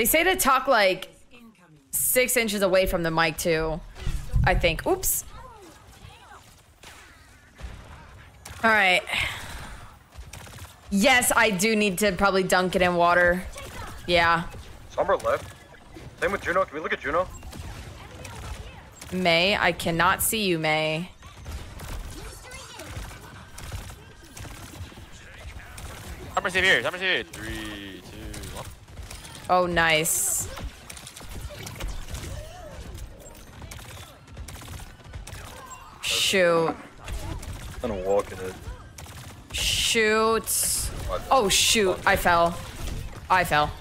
They say to talk like 6 inches away from the mic too, I think. Oops. All right. Yes, I do need to probably dunk it in water. Yeah. Somber left. Same with Juno. Can we look at Juno? May, I cannot see you, May. I'm gonna save here. I'm gonna save here. 3, 2, 1. Oh, nice. Shoot. I'm gonna walk in it. Shoot. Oh, shoot. I fell. I fell.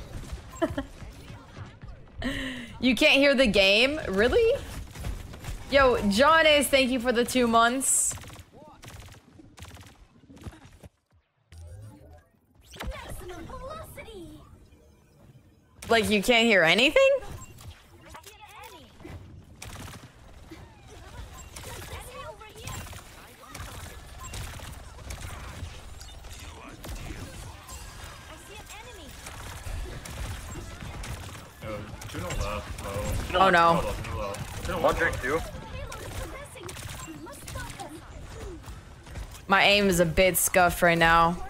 You can't hear the game? Really? Yo, John is, thank you for the 2 months. Like, you can't hear anything? Oh no. My aim is a bit scuffed right now.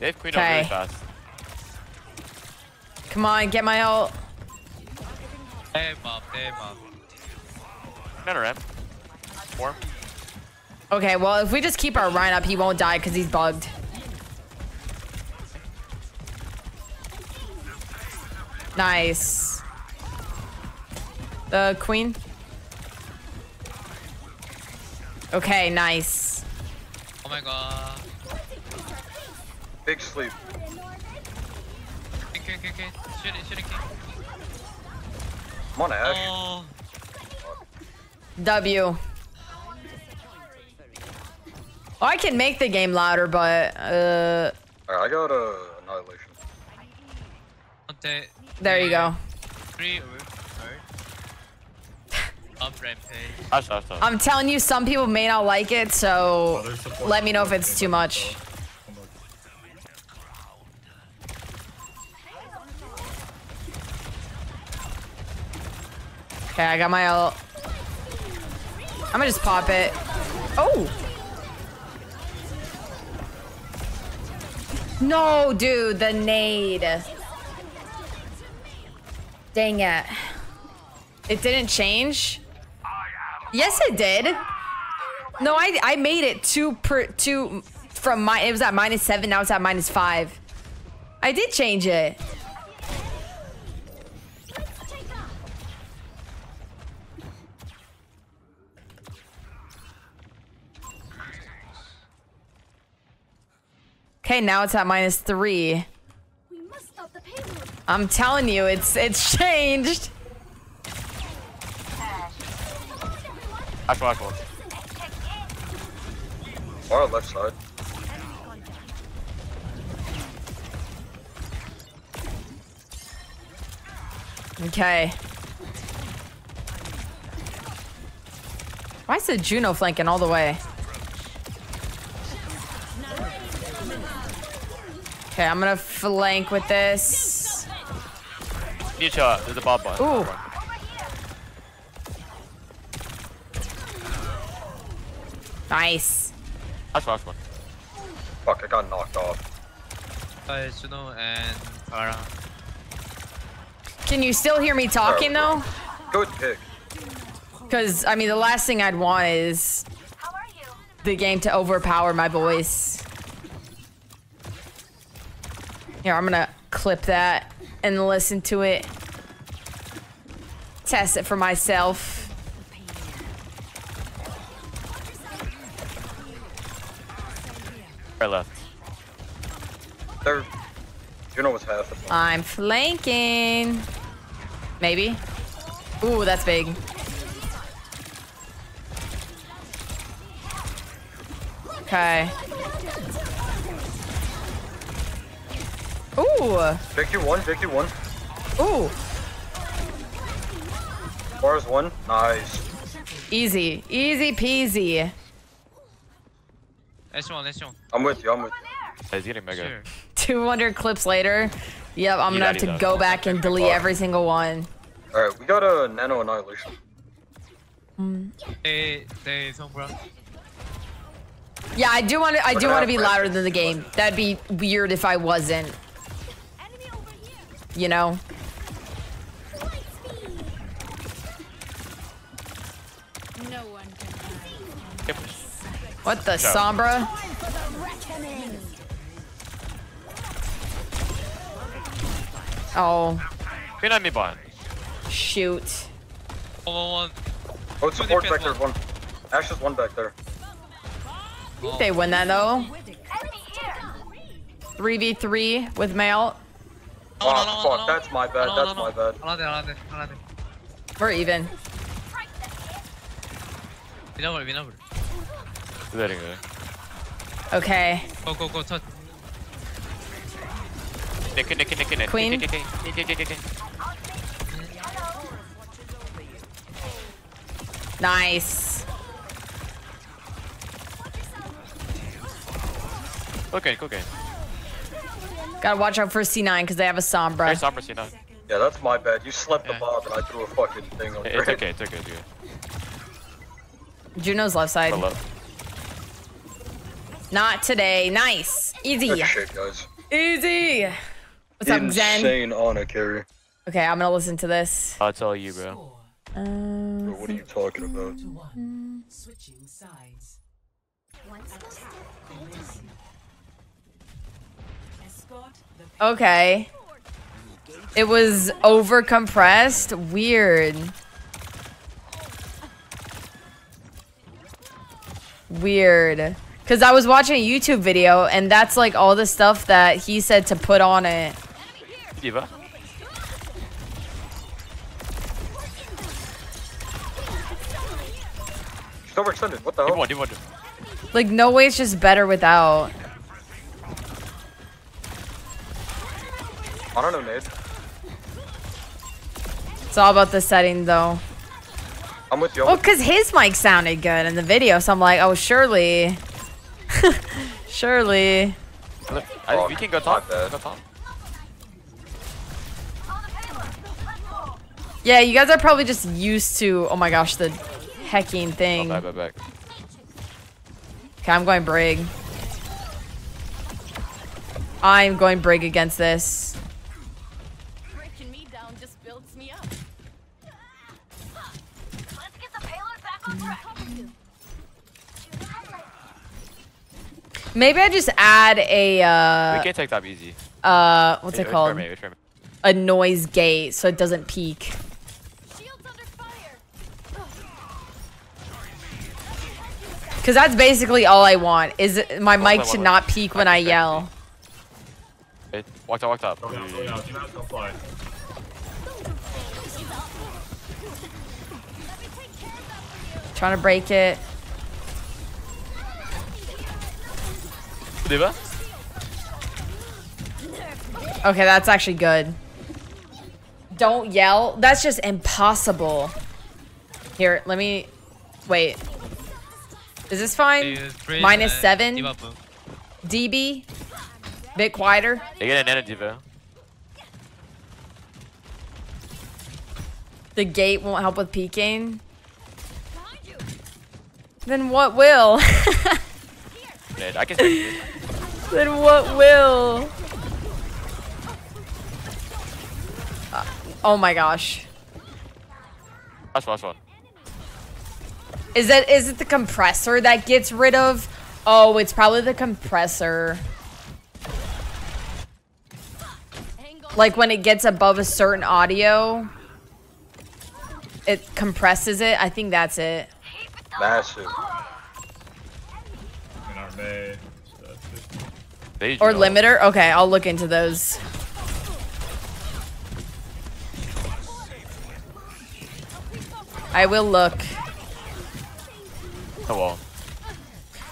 They have queen over really fast. Come on, get my ult. Hey mom. Not a ramp. Warm. Okay, well, if we just keep our Ryan up, he won't die because he's bugged. Nice. The queen. Okay, nice. Oh my god. Big sleep. Okay. Shoot it, king. I'm on Ash. Oh. W. Oh, I can make the game louder, but Alright, I got annihilation. Okay. There you go. I'm telling you, some people may not like it, so let me know if it's too much. Okay, I got my ult. I'm gonna just pop it. Oh! No, dude, the nade. Dang it. It didn't change? Yes, it did. No, I made it two from my, it was at -7, now it's at -5. I did change it. Okay, now it's at -3. I'm telling you, it's changed. I fall. Far left side. Okay. Why is the Juno flanking all the way? Okay, I'm gonna flank with this. Need shot. There's a bomb button. Ooh. Nice. That's last one. Fuck, I got knocked off. Juno and Ara. Can you still hear me talking though? Good pick. Because, I mean, the last thing I'd want is the game to overpower my voice. Here, I'm gonna clip that and listen to it. Test it for myself. Right left. There. Juno was half the point. I'm flanking. Maybe. Ooh, that's big. Okay. Ooh. Victor one. Ooh. Bars one. Nice. Easy peasy. Let's one. I'm with you. 200 clips later. Yep, I'm gonna have to go back and delete every single one. Alright, we got a nano annihilation. Yeah, I do want to be louder than the game. That'd be weird if I wasn't. You know. What the Sombra? Oh. Behind me, Bond. Shoot. One. Oh, support back there. One. Ash is one back there. I think they win that though. 3v3 with Male. Oh, fuck. That's my bad. That's my bad. We're even. We know. Letting go. Okay. Go. Touch. Queen. Nice. Okay. Gotta watch out for C9 because they have a Sombra. Hey, Sombra C9. Yeah, that's my bad. You slept the bob and I threw a fucking thing on you. It's okay. Juno's left side. Hello. Not today. Nice. Easy. Good shit, guys. Easy. What's up, Zen? Insane honor carry. Okay, I'm gonna listen to this. I'll tell you, bro. Bro, what are you talking about? Switching sides. Okay. It was overcompressed. Weird. Weird. Because I was watching a YouTube video, and that's like all the stuff that he said to put on it. Diva. It's overextended. What the hell? Like, no way it's just better without. I don't know, Nate. It's all about the setting, though. I'm with you. Well, because his mic sounded good in the video, so I'm like, oh, surely... Surely. Look, I think we can go top. Yeah, you guys are probably just used to. Oh my gosh, the hecking thing. Oh, back. Okay, I'm going Brig. I'm going Brig against this. Breaking me down just builds me up. Let's get the payload back on track. Maybe I just add a, we can take that easy. What's it called? A noise gate so it doesn't peak. Shields under fire. Cause that's basically all I want is my mic to not peak when I yell. Walked up. Trying to break it. Okay, that's actually good. Don't yell. That's just impossible. Here, let me... Wait. Is this fine? -7? DB? Bit quieter? They get an energy, bro. The gate won't help with peeking? Then what will? I can see you. Then what will? Oh my gosh. Last one. Is it the compressor that gets rid of? Oh, it's probably the compressor. Like when it gets above a certain audio, it compresses it. I think that's it. Massive. Or limiter? Okay, I'll look into those. I will look. Hello.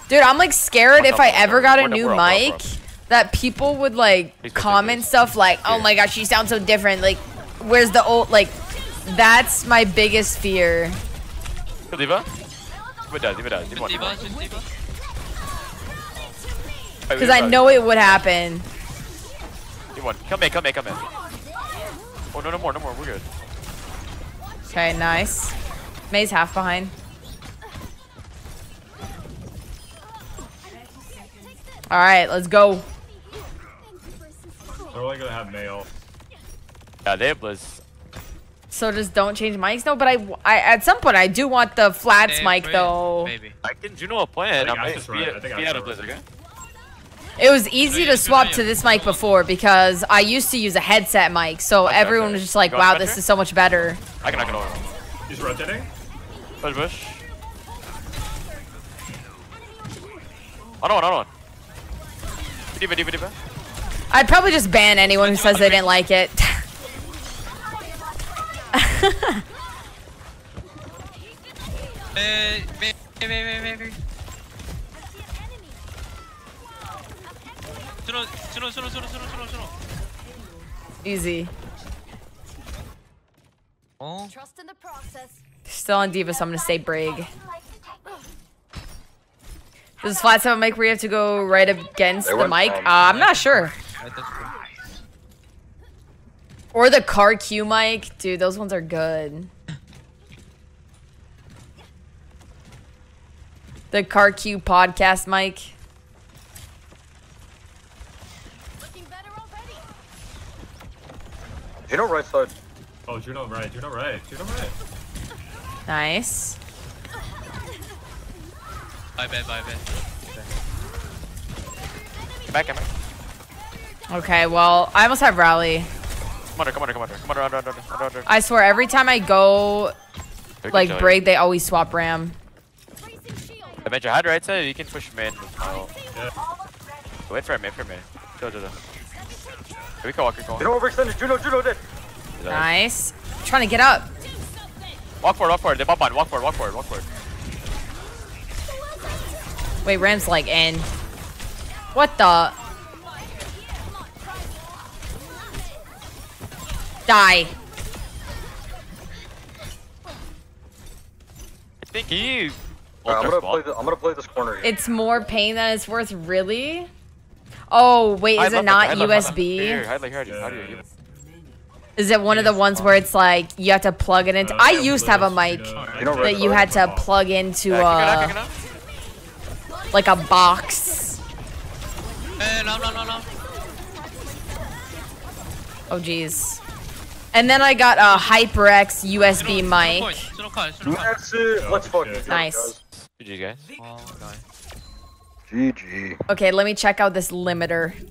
Dude, I'm like scared if I ever got a new mic that people would like comment stuff like, oh my gosh, you sound so different. Like, where's the old, like, that's my biggest fear. Because I know it would happen. You won. Come in. Oh, no, no more. We're good. Okay, nice. May's half behind. Alright, let's go. They're only gonna have May ult. Yeah, they have Blizz. So just don't change mics? No, but I at some point I do want the flats mic though. Maybe. I can Juno a plan. I'm just beat out of Blizz, okay? It was easy to swap to this mic before because I used to use a headset mic, so everyone was just like, wow, this is so much better. I can knock it over. He's rotating. Push, push. I don't want. Diva. I'd probably just ban anyone who says they didn't like it. Easy. Oh. Still on Diva, so I'm gonna say Brig. Does flat 7 mic where you have to go right against the mic? I'm not sure. Or the car Q mic. Dude, those ones are good. The car Q podcast mic. Juno right side. Oh, Juno right. Nice. Bye, bad. Back. Okay, well, I almost have Rally. Come under. I swear, every time I go, like, Brig, they always swap Ram. I bet you hide right side, you can push mid. Oh. Yeah. Wait for me, Go. Here we go, walk. They don't overextend. Juno did. Nice. I'm trying to get up. Walk forward. They bump on. Walk forward. Wait, Ram's like in. What the? Die. I think he. Right, I'm gonna play this corner. Here. It's more pain than it's worth, really. Oh wait, is it not USB? Is it one of the ones where it's like you have to plug it into? I used to have a mic that you had to plug into like a box. No. Oh jeez. And then I got a HyperX USB mic. Let's fuck. Nice. GG guys. GG. Okay, let me check out this limiter.